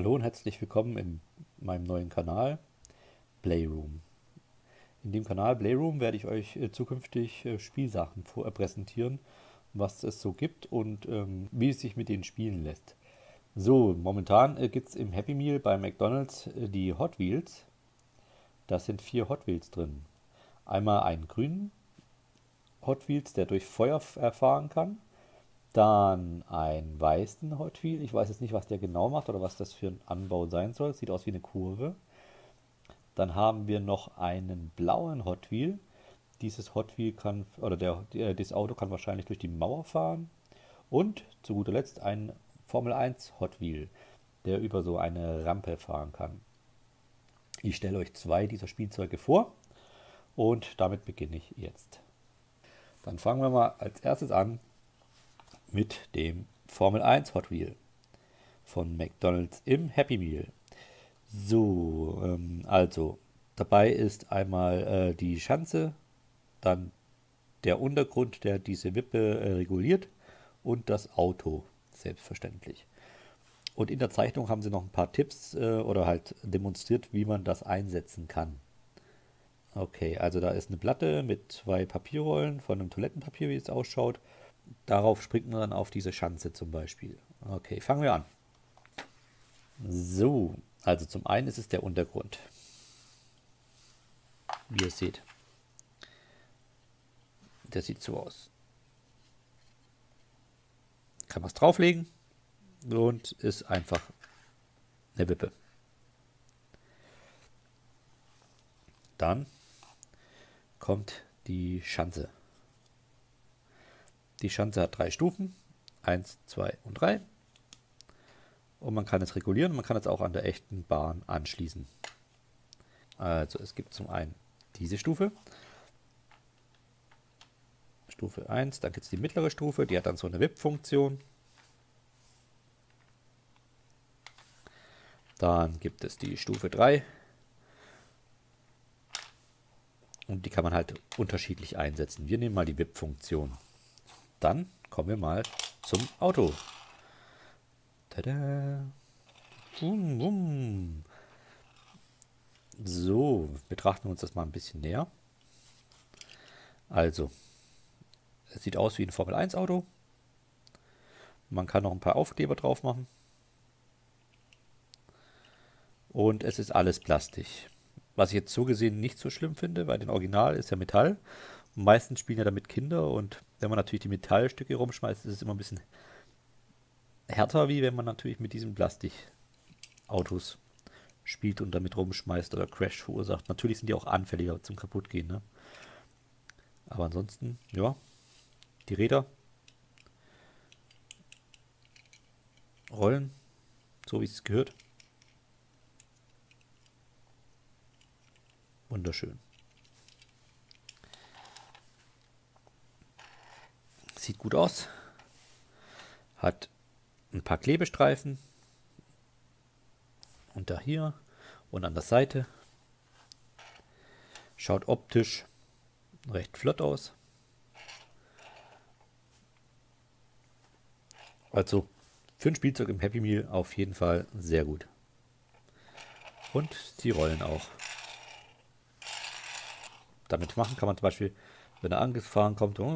Hallo und herzlich willkommen in meinem neuen Kanal Playroom. In dem Kanal Playroom werde ich euch zukünftig Spielsachen präsentieren, was es so gibt und wie es sich mit denen spielen lässt. So, momentan gibt es im Happy Meal bei McDonald's die Hot Wheels. Da sind 4 Hot Wheels drin. Einmal einen grünen Hot Wheels, der durch Feuer erfahren kann. Dann einen weißen Hot Wheel. Ich weiß jetzt nicht, was der genau macht oder was das für ein Anbau sein soll. Sieht aus wie eine Kurve. Dann haben wir noch einen blauen Hot Wheel. Dieses Hot Wheel kann, oder das Auto kann wahrscheinlich durch die Mauer fahren. Und zu guter Letzt ein Formel 1 Hot Wheel, der über so eine Rampe fahren kann. Ich stelle euch 2 dieser Spielzeuge vor und damit beginne ich jetzt. Dann fangen wir mal als erstes an mit dem Formel 1 Hot Wheel von McDonald's im Happy Meal. So, also dabei ist einmal die Schanze, dann der Untergrund, der diese Wippe reguliert, und das Auto, selbstverständlich. Und in der Zeichnung haben sie noch ein paar Tipps oder halt demonstriert, wie man das einsetzen kann. Okay, also da ist eine Platte mit 2 Papierrollen von einem Toilettenpapier, wie es ausschaut. Darauf springt man dann auf diese Schanze zum Beispiel. Okay, fangen wir an. So, also zum einen ist es der Untergrund, wie ihr seht. Der sieht so aus. Kann man es drauflegen und ist einfach eine Wippe. Dann kommt die Schanze. Die Schanze hat 3 Stufen, 1, 2 und 3, und man kann es regulieren, man kann es auch an der echten Bahn anschließen. Also es gibt zum einen diese Stufe 1, dann gibt es die mittlere Stufe, die hat dann so eine Wipp-Funktion. Dann gibt es die Stufe 3 und die kann man halt unterschiedlich einsetzen. Wir nehmen mal die Wipp-Funktion. Dann kommen wir mal zum Auto. Tada! Wum, wum. So, betrachten wir uns das mal ein bisschen näher. Also, es sieht aus wie ein Formel 1 Auto. Man kann noch ein paar Aufkleber drauf machen. Und es ist alles Plastik. Was ich jetzt so gesehen nicht so schlimm finde, weil den Original ist ja Metall. Und meistens spielen ja damit Kinder, und wenn man natürlich die Metallstücke rumschmeißt, ist es immer ein bisschen härter, wie wenn man natürlich mit diesen Plastikautos spielt und damit rumschmeißt oder Crash verursacht. Natürlich sind die auch anfälliger zum Kaputtgehen, ne? Aber ansonsten, ja, die Räder rollen, so wie es gehört. Wunderschön. Sieht gut aus. Hat ein paar Klebestreifen. Und da hier und an der Seite. Schaut optisch recht flott aus. Also für ein Spielzeug im Happy Meal auf jeden Fall sehr gut. Und die rollen auch. Damit machen kann man zum Beispiel, wenn er angefahren kommt, kann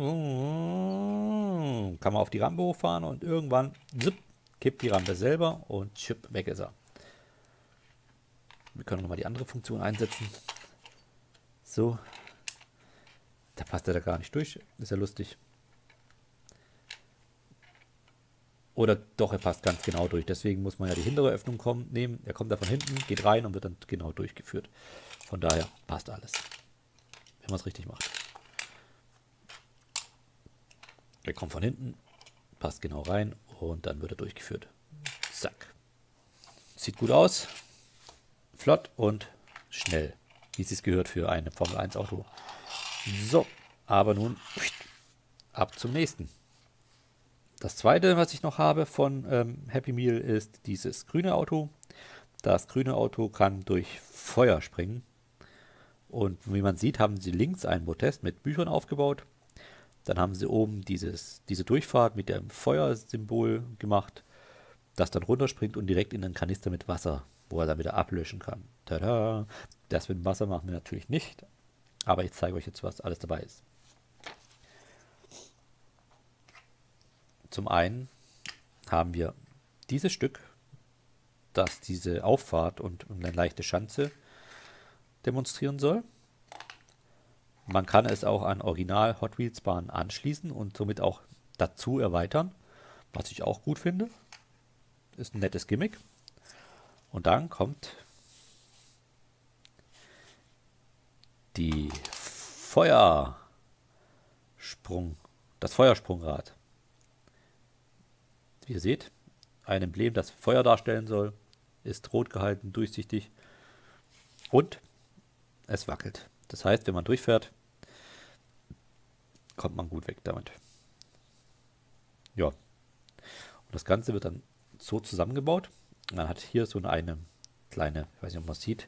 man auf die Rampe hochfahren und irgendwann zipp, kippt die Rampe selber und schipp, weg ist er. Wir können nochmal die andere Funktion einsetzen. So. Da passt er da gar nicht durch. Ist ja lustig. Oder doch, er passt ganz genau durch. Deswegen muss man ja die hintere Öffnung nehmen. Er kommt da von hinten, geht rein und wird dann genau durchgeführt. Von daher passt alles, wenn man es richtig macht. Er kommt von hinten, passt genau rein und dann wird er durchgeführt. Zack. Sieht gut aus, flott und schnell, wie es sich gehört für ein Formel 1 Auto. So, aber nun ab zum nächsten. Das zweite, was ich noch habe von Happy Meal, ist dieses grüne Auto. Das grüne Auto kann durch Feuer springen. Und wie man sieht, haben sie links einen Protest mit Büchern aufgebaut. Dann haben sie oben diese Durchfahrt mit dem Feuersymbol gemacht. das dann runterspringt und direkt in einen Kanister mit Wasser, wo er dann wieder ablöschen kann. Tada! Das mit Wasser machen wir natürlich nicht, aber ich zeige euch jetzt, was alles dabei ist. Zum einen haben wir dieses Stück, das diese Auffahrt und eine leichte Schanze demonstrieren soll. Man kann es auch an Original Hot Wheels Bahnen anschließen und somit auch dazu erweitern, was ich auch gut finde. Ist ein nettes Gimmick. Und dann kommt die das Feuersprungrad. Wie ihr seht, ein Emblem, das Feuer darstellen soll, ist rot gehalten, durchsichtig und es wackelt. Das heißt, wenn man durchfährt, kommt man gut weg damit. Ja, und das Ganze wird dann so zusammengebaut. Man hat hier so eine kleine, ich weiß nicht, ob man es sieht,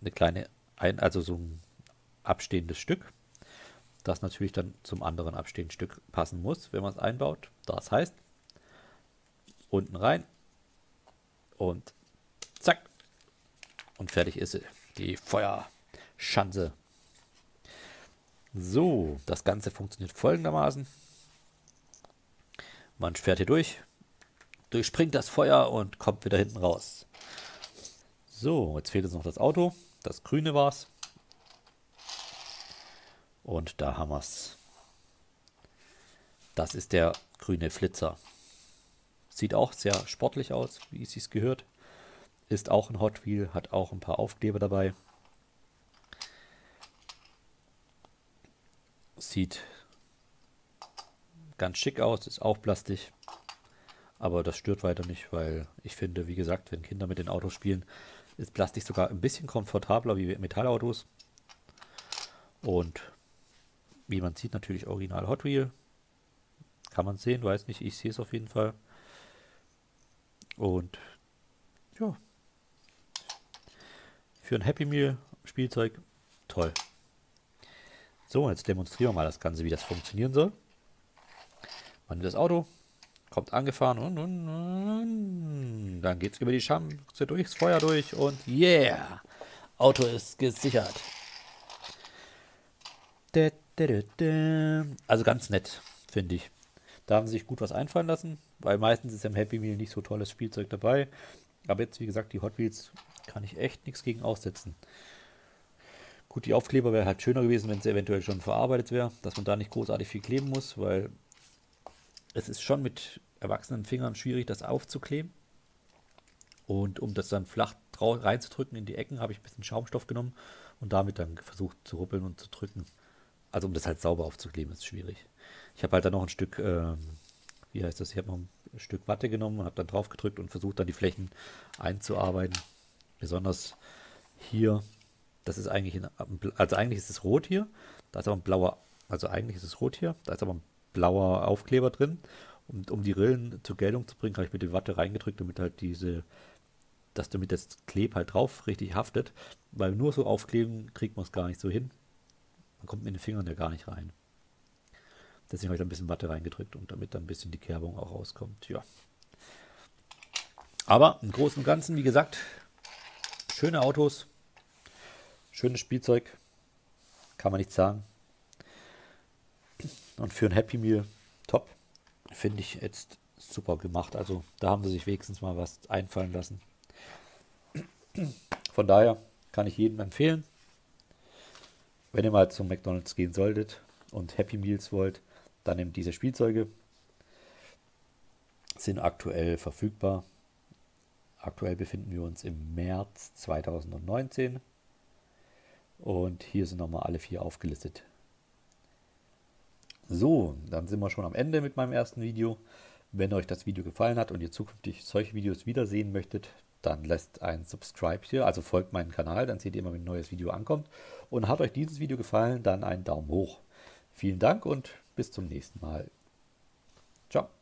eine kleine, also so ein abstehendes Stück, das natürlich dann zum anderen abstehenden Stück passen muss, wenn man es einbaut. Das heißt, unten rein und zack und fertig ist sie, die Feuerschanze. So, das Ganze funktioniert folgendermaßen. Man fährt hier durch, durchspringt das Feuer und kommt wieder hinten raus. So, jetzt fehlt jetzt noch das Auto. Das grüne war's. Und da haben wir's. Das ist der grüne Flitzer. Sieht auch sehr sportlich aus, wie es sich gehört. Ist auch ein Hot Wheel, hat auch ein paar Aufkleber dabei. Sieht ganz schick aus, ist auch plastisch. Aber das stört weiter nicht, weil ich finde, wie gesagt, wenn Kinder mit den Autos spielen, ist Plastik sogar ein bisschen komfortabler wie Metallautos. Und wie man sieht, natürlich original Hot Wheel. Kann man sehen, weiß nicht, ich sehe es auf jeden Fall. Und ja, für ein Happy Meal Spielzeug, toll. So, jetzt demonstrieren wir mal das Ganze, wie das funktionieren soll. Man nimmt das Auto, kommt angefahren und dann geht es über die Schanze durchs Feuer durch und yeah! Auto ist gesichert. Also ganz nett, finde ich. Da haben sie sich gut was einfallen lassen, weil meistens ist im Happy Meal nicht so tolles Spielzeug dabei. Aber jetzt, wie gesagt, die Hot Wheels kann ich echt nichts gegen aussetzen. Gut, die Aufkleber wäre halt schöner gewesen, wenn sie eventuell schon verarbeitet wäre, dass man da nicht großartig viel kleben muss, weil es ist schon mit erwachsenen Fingern schwierig, das aufzukleben. Und um das dann flach reinzudrücken in die Ecken, habe ich ein bisschen Schaumstoff genommen und damit dann versucht zu ruppeln und zu drücken. Also um das halt sauber aufzukleben, ist schwierig. Ich habe halt dann noch ein Stück, ich habe noch ein Stück Watte genommen und habe dann drauf gedrückt und versucht dann die Flächen einzuarbeiten. Besonders hier, das ist eigentlich, eigentlich ist es rot hier, da ist aber ein blauer, blauer Aufkleber drin, und um die Rillen zur Geltung zu bringen, habe ich mit der Watte reingedrückt, damit halt damit das Kleb halt drauf richtig haftet, weil nur so aufkleben kriegt man es gar nicht so hin. Man kommt mit den Fingern ja gar nicht rein. Deswegen habe ich da ein bisschen Watte reingedrückt und damit dann ein bisschen die Kerbung auch rauskommt. Ja. Aber im Großen und Ganzen, wie gesagt, schöne Autos, schönes Spielzeug, kann man nicht sagen. Und für ein Happy Meal top, finde ich jetzt super gemacht. Also da haben sie sich wenigstens mal was einfallen lassen. Von daher kann ich jedem empfehlen, wenn ihr mal zum McDonald's gehen solltet und Happy Meals wollt, dann nehmt diese Spielzeuge. Sind aktuell verfügbar. Aktuell befinden wir uns im März 2019 und hier sind nochmal alle 4 aufgelistet. So, dann sind wir schon am Ende mit meinem ersten Video. Wenn euch das Video gefallen hat und ihr zukünftig solche Videos wiedersehen möchtet, dann lasst ein Subscribe hier, also folgt meinem Kanal, dann seht ihr immer, wenn ein neues Video ankommt. Und hat euch dieses Video gefallen, dann einen Daumen hoch. Vielen Dank und bis zum nächsten Mal. Ciao.